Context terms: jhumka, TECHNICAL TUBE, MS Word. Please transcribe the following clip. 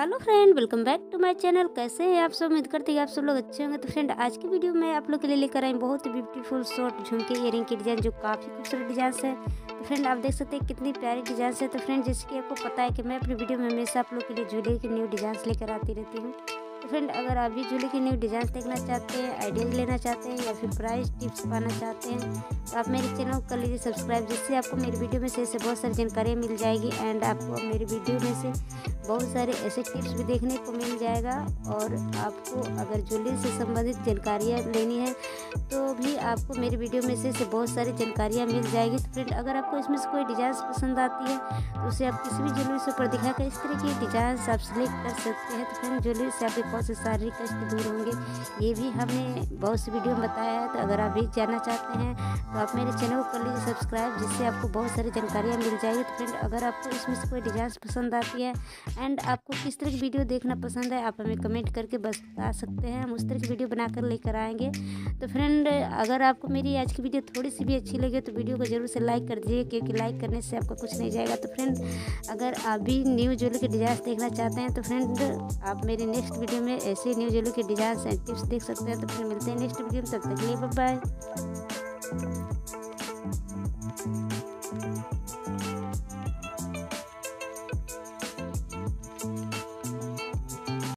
Hello friend, welcome back to my channel. कैसे हैं आप सब? उम्मीद करते हैं आप सब लोग अच्छे होंगे। तो फ्रेंड, आज की वीडियो में आप लोग के लिए लेकर आई बहुत ही ब्यूटीफुल शॉर्ट झुमके इयरिंग की डिज़ाइन, जो काफ़ी खूबसूरत डिजाइन है। तो फ्रेंड, आप देख सकते हैं कितनी प्यारी डिजाइन है। तो फ्रेंड, जैसे कि आपको पता है कि मैं अपनी वीडियो में हमेशा आप लोग के लिए झूले की न्यू डिजाइन लेकर आती रहती हूँ। तो फ्रेंड, अगर आप भी झूले की न्यू डिजाइन देखना चाहते हैं, आइडियाज लेना चाहते हैं या फिर प्राइस टिप्स पाना चाहते हैं, तो आप मेरे चैनल को कर लीजिए सब्सक्राइब, जिससे आपको मेरी वीडियो में से बहुत सारी जानकारी मिल जाएगी एंड आपको मेरी वीडियो में से बहुत सारे ऐसे टिप्स भी देखने को मिल जाएगा। और आपको अगर झूले से संबंधित जानकारियाँ लेनी है तो भी आपको मेरी वीडियो में से बहुत सारी जानकारियाँ मिल जाएगी। तो फ्रेंड, अगर आपको इसमें से कोई डिजाइंस पसंद आती है तो उसे आप किसी भी ज्वेलरी से ऊपर दिखाकर इस तरह की डिजाइंस आप सेलेक्ट कर सकते हैं। तो फ्रेंड, ज्वेलरी से आपके बहुत से शारीरिक कष्ट दूर होंगे, ये भी हमने बहुत सी वीडियो में बताया है। तो अगर आप भी जानना चाहते हैं तो आप मेरे चैनल को कर लीजिए सब्सक्राइब, जिससे आपको बहुत सारी जानकारियाँ मिल जाएगी। तो फ्रेंड, अगर आपको इसमें से कोई डिजाइंस पसंद आती है एंड आपको किस तरह की वीडियो देखना पसंद है, आप हमें कमेंट करके बता सकते हैं। हम उस तरह की वीडियो बनाकर लेकर आएंगे। तो फ्रेंड, अगर आपको मेरी आज की वीडियो थोड़ी सी भी अच्छी लगे तो वीडियो को ज़रूर से लाइक कर दीजिए, क्योंकि लाइक करने से आपका कुछ नहीं जाएगा। तो फ्रेंड, अगर आप भी न्यू ज्वेलरी के डिजाइंस देखना चाहते हैं तो फ्रेंड, आप मेरे नेक्स्ट वीडियो में ऐसे न्यू ज्वेलरी के डिजाइंस एंड टिप्स देख सकते हैं। तो फ्रेंड, मिलते हैं नेक्स्ट वीडियो में, तब तक के लिए बाय बाय।